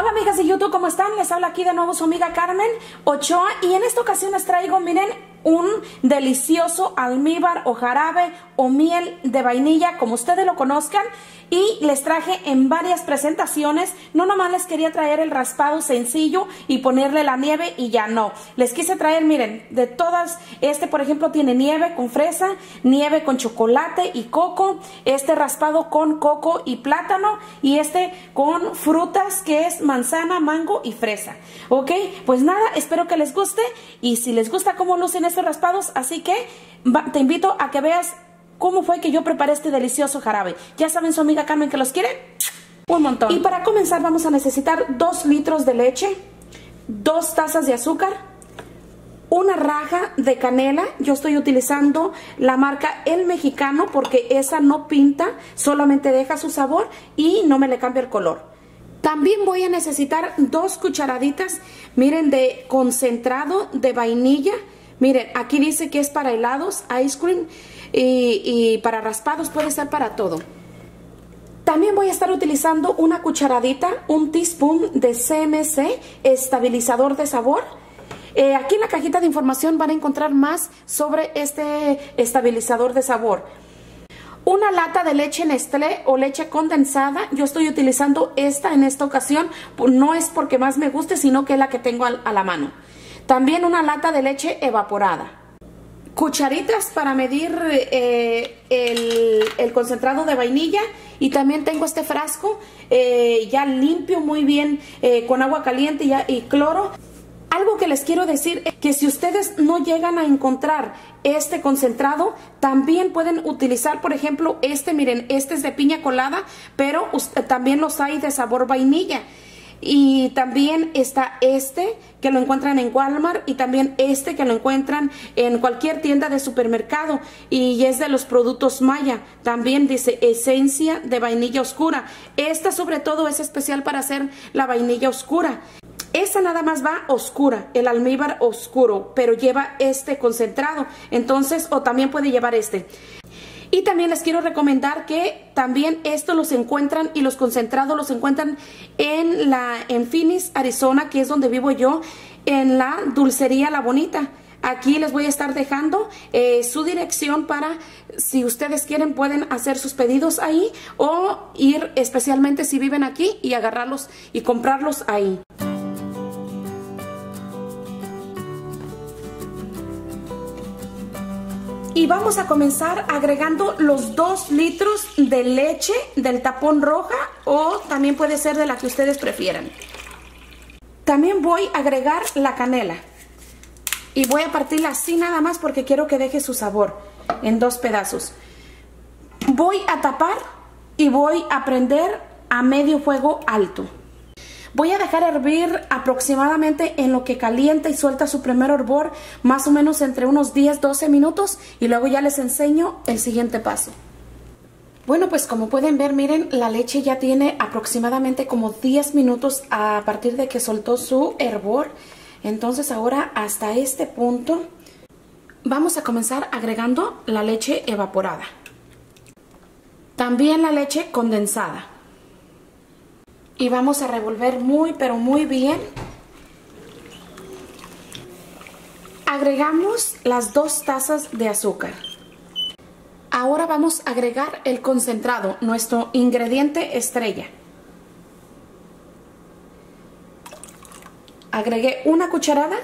Hola amigas de YouTube, ¿cómo están? Les habla aquí de nuevo su amiga Carmen Ochoa y en esta ocasión les traigo, miren, un delicioso almíbar o jarabe o miel de vainilla, como ustedes lo conozcan, y les traje en varias presentaciones. No nomás les quería traer el raspado sencillo y ponerle la nieve y ya no. Les quise traer, miren, de todas. Este, por ejemplo, tiene nieve con fresa, nieve con chocolate y coco, este raspado con coco y plátano, y este con frutas que es manzana, mango y fresa. Ok, pues nada, espero que les guste, y si les gusta cómo lucen estos raspados, así que te invito a que veas cómo fue que yo preparé este delicioso jarabe. Ya saben, su amiga Carmen, que los quiere un montón. Y para comenzar vamos a necesitar 2 litros de leche, 2 tazas de azúcar, una raja de canela. Yo estoy utilizando la marca El Mexicano porque esa no pinta, solamente deja su sabor y no me le cambia el color. También voy a necesitar 2 cucharaditas, miren, de concentrado de vainilla. Miren, aquí dice que es para helados, ice cream, y para raspados, puede ser para todo. También voy a estar utilizando una cucharadita, un teaspoon de CMC, estabilizador de sabor. Aquí en la cajita de información van a encontrar más sobre este estabilizador de sabor. Una lata de leche Nestlé o leche condensada. Yo estoy utilizando esta en esta ocasión, no es porque más me guste, sino que es la que tengo a la mano. También una lata de leche evaporada. Cucharitas para medir el concentrado de vainilla. Y también tengo este frasco ya limpio muy bien con agua caliente y cloro. Algo que les quiero decir es que si ustedes no llegan a encontrar este concentrado, también pueden utilizar, por ejemplo, este. Miren, este es de piña colada, pero también los hay de sabor vainilla. Y también está este que lo encuentran en Walmart, y también este que lo encuentran en cualquier tienda de supermercado, y es de los productos Maya. También dice esencia de vainilla oscura. Esta sobre todo es especial para hacer la vainilla oscura. Esta nada más va oscura, el almíbar oscuro, pero lleva este concentrado. Entonces, o también puede llevar este. Y también les quiero recomendar que también estos los encuentran, y los concentrados los encuentran en Phoenix, Arizona, que es donde vivo yo, en la Dulcería La Bonita. Aquí les voy a estar dejando su dirección para, si ustedes quieren, pueden hacer sus pedidos ahí, o ir especialmente si viven aquí y agarrarlos y comprarlos ahí. Y vamos a comenzar agregando los 2 litros de leche del tapón roja, o también puede ser de la que ustedes prefieran. También voy a agregar la canela. Y voy a partirla así nada más porque quiero que deje su sabor en 2 pedazos. Voy a tapar y voy a prender a medio fuego alto. Voy a dejar hervir aproximadamente en lo que calienta y suelta su primer hervor, más o menos entre unos 10-12 minutos, y luego ya les enseño el siguiente paso. Bueno, pues como pueden ver, miren, la leche ya tiene aproximadamente como 10 minutos a partir de que soltó su hervor. Entonces ahora, hasta este punto, vamos a comenzar agregando la leche evaporada. También la leche condensada. Y vamos a revolver muy, pero muy bien. Agregamos las 2 tazas de azúcar. Ahora vamos a agregar el concentrado, nuestro ingrediente estrella. Agregué una cucharada,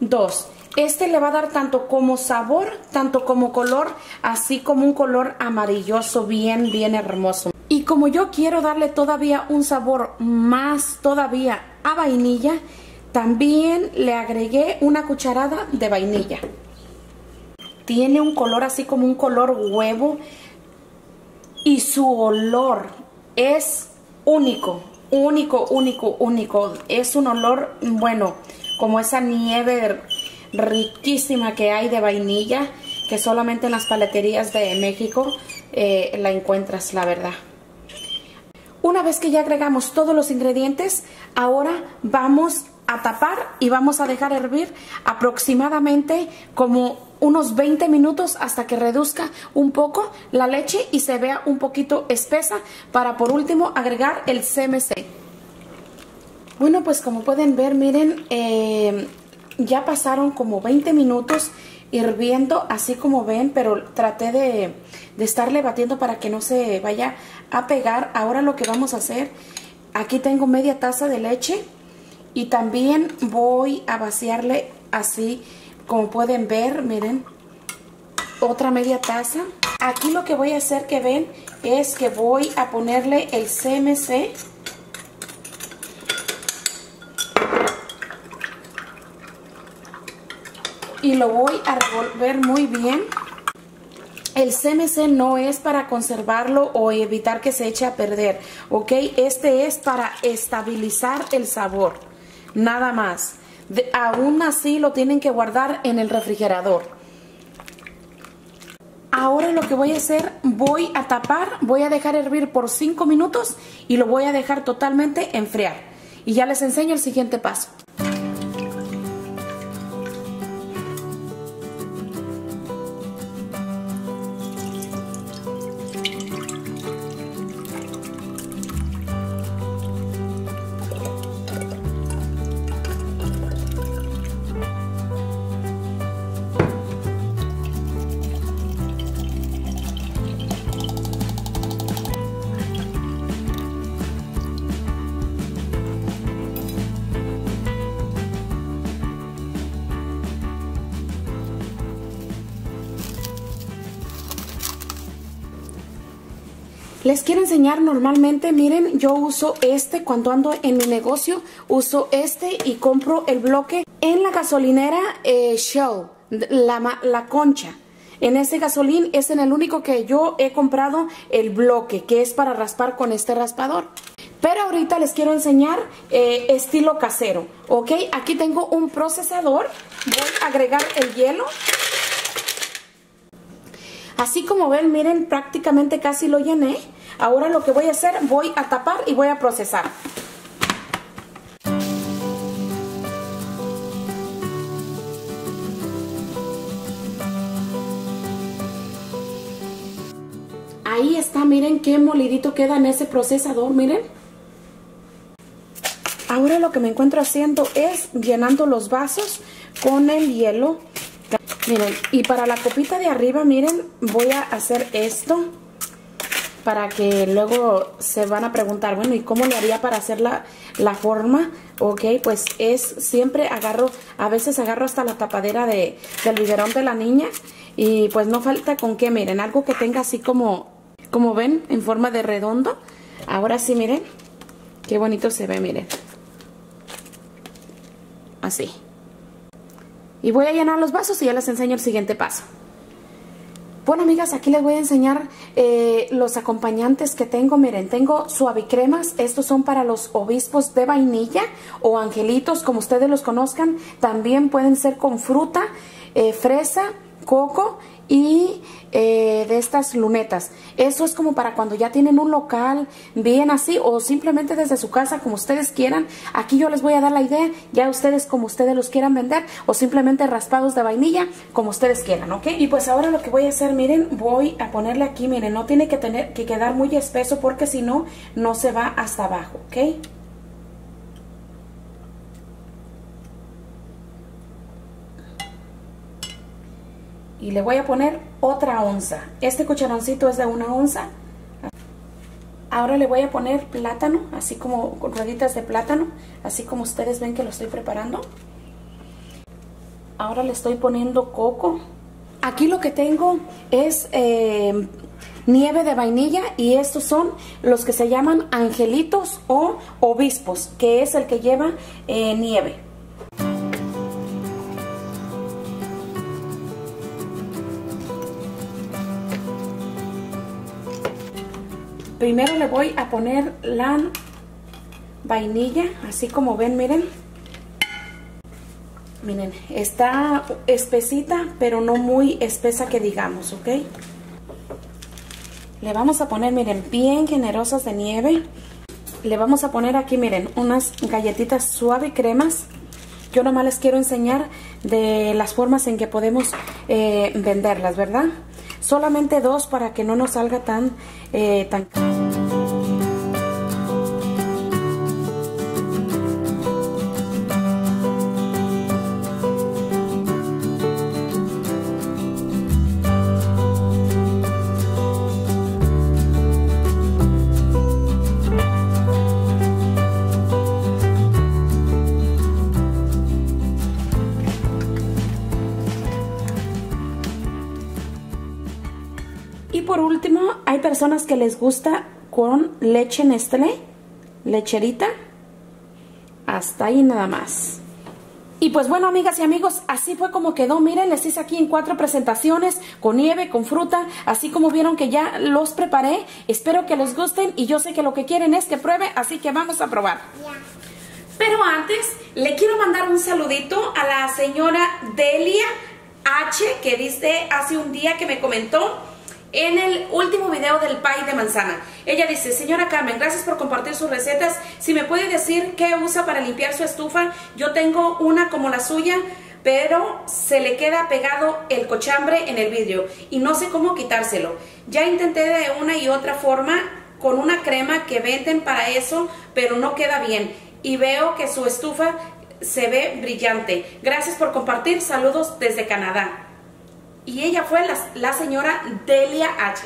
2. Este le va a dar tanto como sabor, tanto como color, así como un color amarilloso, bien, bien hermoso. Y como yo quiero darle todavía un sabor más todavía a vainilla, también le agregué una cucharada de vainilla. Tiene un color así como un color huevo, y su olor es único, único, único, único. Es un olor, bueno, como esa nieve riquísima que hay de vainilla, que solamente en las paleterías de México la encuentras, la verdad. Una vez que ya agregamos todos los ingredientes, ahora vamos a tapar y vamos a dejar hervir aproximadamente como unos 20 minutos, hasta que reduzca un poco la leche y se vea un poquito espesa, para por último agregar el CMC. Bueno, pues como pueden ver, miren, ya pasaron como 20 minutos hirviendo, así como ven, pero traté de estarle batiendo para que no se vaya a pegar. Ahora lo que vamos a hacer, aquí tengo media taza de leche y también voy a vaciarle así, como pueden ver, miren, otra media taza. Aquí lo que voy a hacer, que ven, es que voy a ponerle el CMC. Y lo voy a revolver muy bien. El CMC no es para conservarlo o evitar que se eche a perder, ¿ok? Este es para estabilizar el sabor, nada más. Aún así lo tienen que guardar en el refrigerador. Ahora lo que voy a hacer, voy a tapar, voy a dejar hervir por 5 minutos y lo voy a dejar totalmente enfriar. Y ya les enseño el siguiente paso. Les quiero enseñar, normalmente, miren, yo uso este cuando ando en mi negocio, uso este y compro el bloque en la gasolinera Shell, la concha. En ese gasolín es en el único que yo he comprado el bloque, que es para raspar con este raspador. Pero ahorita les quiero enseñar estilo casero, ¿ok? Aquí tengo un procesador, voy a agregar el hielo. Así como ven, miren, prácticamente casi lo llené. Ahora lo que voy a hacer, voy a tapar y voy a procesar. Ahí está, miren qué molidito queda en ese procesador, miren. Ahora lo que me encuentro haciendo es llenando los vasos con el hielo. Miren, y para la copita de arriba, miren, voy a hacer esto para que luego se van a preguntar, bueno, ¿y cómo le haría para hacer la forma? Ok, pues es siempre agarro, a veces agarro hasta la tapadera del biberón de la niña y pues no falta con qué, miren, algo que tenga así como ven, en forma de redondo. Ahora sí, miren, qué bonito se ve, miren. Así. Y voy a llenar los vasos y ya les enseño el siguiente paso. Bueno, amigas, aquí les voy a enseñar los acompañantes que tengo. Miren, tengo suavicremas. Estos son para los obispos de vainilla o angelitos, como ustedes los conozcan. También pueden ser con fruta, fresa, coco y de estas lunetas. Eso es como para cuando ya tienen un local bien así o simplemente desde su casa, como ustedes quieran. Aquí yo les voy a dar la idea, ya ustedes como ustedes los quieran vender o simplemente raspados de vainilla, como ustedes quieran, ¿ok? Y pues ahora lo que voy a hacer, miren, voy a ponerle aquí, miren, no tiene que quedar muy espeso porque si no, no se va hasta abajo, ¿ok? Y le voy a poner otra onza. Este cucharoncito es de 1 onza. Ahora le voy a poner plátano, así como con rueditas de plátano, así como ustedes ven que lo estoy preparando. Ahora le estoy poniendo coco. Aquí lo que tengo es nieve de vainilla y estos son los que se llaman angelitos o obispos, que es el que lleva nieve. Primero le voy a poner la vainilla, así como ven, miren. Miren, está espesita, pero no muy espesa que digamos, ¿ok? Le vamos a poner, miren, bien generosas de nieve. Le vamos a poner aquí, miren, unas galletitas suave cremas. Yo nomás les quiero enseñar de las formas en que podemos venderlas, ¿verdad? Solamente 2 para que no nos salga tan personas que les gusta con leche Nestlé, lecherita, hasta ahí nada más. Y pues bueno, amigas y amigos, así fue como quedó. Miren, les hice aquí en 4 presentaciones, con nieve, con fruta, así como vieron que ya los preparé. Espero que les gusten y yo sé que lo que quieren es que pruebe, así que vamos a probar. Pero antes, le quiero mandar un saludito a la señora Delia H, que dice hace un día que me comentó en el último video del pay de manzana. Ella dice: señora Carmen, gracias por compartir sus recetas. Si me puede decir qué usa para limpiar su estufa. Yo tengo una como la suya, pero se le queda pegado el cochambre en el vidrio y no sé cómo quitárselo. Ya intenté de una y otra forma con una crema que venden para eso, pero no queda bien y veo que su estufa se ve brillante. Gracias por compartir. Saludos desde Canadá. Y ella fue la señora Delia H.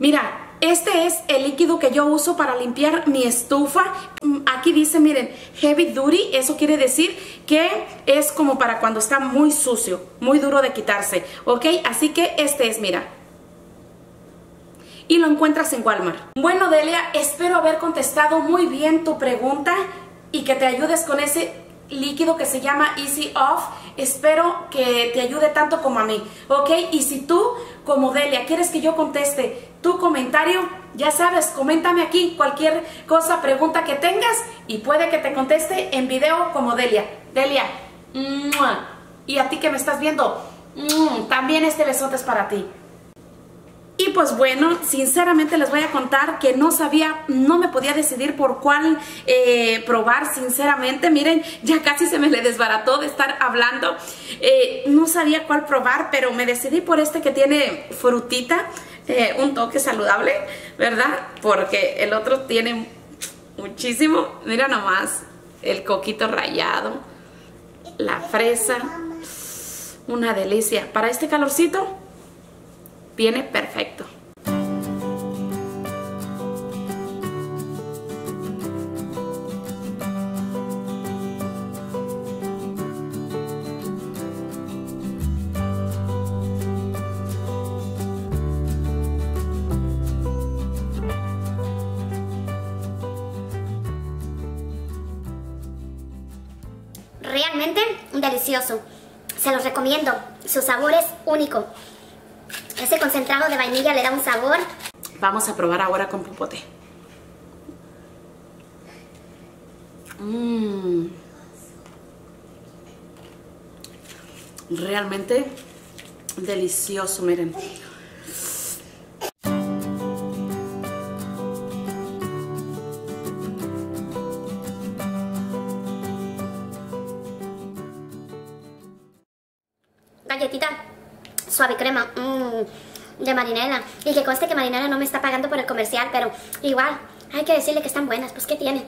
Mira, este es el líquido que yo uso para limpiar mi estufa. Aquí dice, miren, heavy duty. Eso quiere decir que es como para cuando está muy sucio, muy duro de quitarse. Ok, así que este es, mira. Y lo encuentras en Walmart. Bueno, Delia, espero haber contestado muy bien tu pregunta y que te ayudes con ese líquido que se llama Easy Off. Espero que te ayude tanto como a mí, ok. Y si tú, como Delia, quieres que yo conteste tu comentario, ya sabes, coméntame aquí cualquier cosa, pregunta que tengas, y puede que te conteste en video como Delia. Delia, ¡mua! Y a ti que me estás viendo, ¡mua! También este besote es para ti. Y pues bueno, sinceramente les voy a contar que no sabía, no me podía decidir por cuál probar, sinceramente. Miren, ya casi se me le desbarató de estar hablando. No sabía cuál probar, pero me decidí por este que tiene frutita, un toque saludable, ¿verdad? Porque el otro tiene muchísimo. Mira nomás, el coquito rallado, la fresa, una delicia. Para este calorcito viene perfecto. Realmente delicioso. Se los recomiendo. Su sabor es único. Ese concentrado de vainilla le da un sabor. Vamos a probar ahora con popote. Realmente delicioso, miren. Galletita suave crema de Marinela. Y que conste que Marinela no me está pagando por el comercial, pero igual hay que decirle que están buenas, pues ¿qué tiene?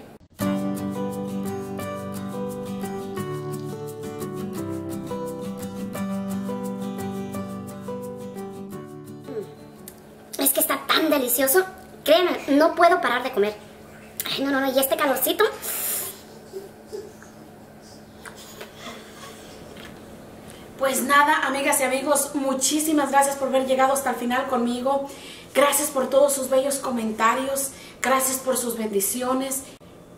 Es que está tan delicioso, créanme, no puedo parar de comer. Ay, no, no, no, y este calorcito. Pues nada, amigas y amigos, muchísimas gracias por haber llegado hasta el final conmigo. Gracias por todos sus bellos comentarios. Gracias por sus bendiciones.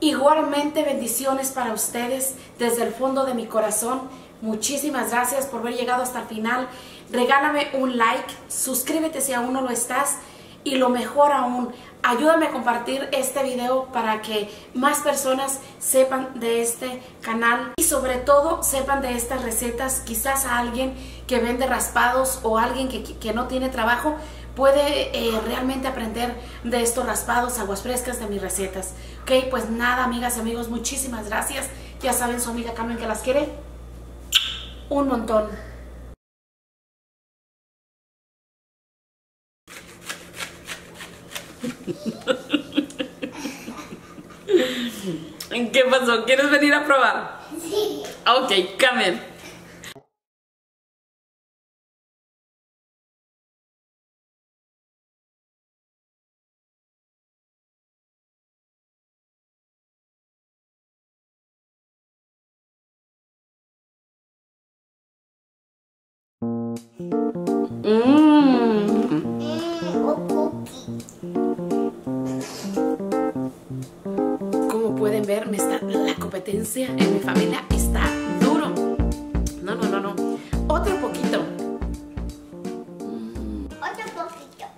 Igualmente bendiciones para ustedes desde el fondo de mi corazón. Muchísimas gracias por haber llegado hasta el final. Regálame un like, suscríbete si aún no lo estás. Y lo mejor aún, ayúdame a compartir este video para que más personas sepan de este canal y sobre todo sepan de estas recetas. Quizás a alguien que vende raspados o alguien que no tiene trabajo puede realmente aprender de estos raspados, aguas frescas de mis recetas. Ok, pues nada, amigas y amigos, muchísimas gracias. Ya saben, su amiga Carmen que las quiere un montón. ¿Qué pasó? ¿Quieres venir a probar? Sí. Ok, come in. como pueden ver, la competencia en mi familia está duro. No, no, no, no. Otro poquito. Otro poquito.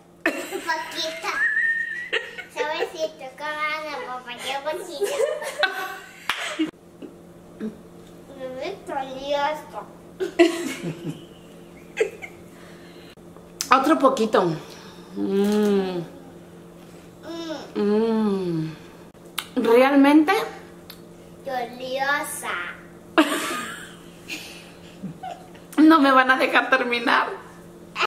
Poquito. Suavecito, como la papaya poquito. Me solía esto. Otro poquito. Realmente doliosa. No me van a dejar terminar.